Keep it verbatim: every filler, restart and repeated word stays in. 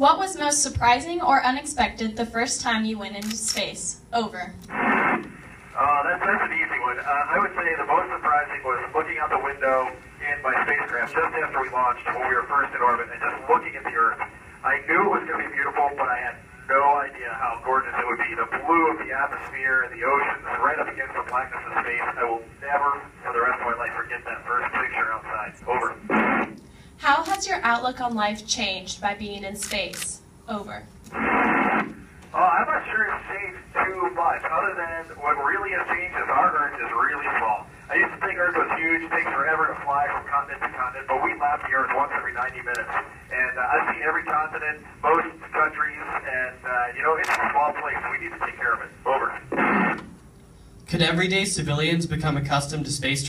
What was most surprising or unexpected the first time you went into space? Over. Uh, that's, that's an easy one. Uh, I would say the most surprising was looking out the window in my spacecraft just after we launched, when we were first in orbit, and just looking at the Earth. I knew it was going to be beautiful, but I had no idea how gorgeous it would be. The blue of the atmosphere and the oceans right up against the blackness of space. I will never, for the rest of my life, forget that first picture outside. Over. How has your outlook on life changed by being in space? Over. Uh, I'm not sure it's changed too much, other than what really has changed is our Earth is really small. I used to think Earth was huge, it takes forever to fly from continent to continent, but we lap the Earth once every ninety minutes. And uh, I've seen every continent, most countries, and uh, you know, it's a small place. We need to take care of it. Over. Could everyday civilians become accustomed to space travel?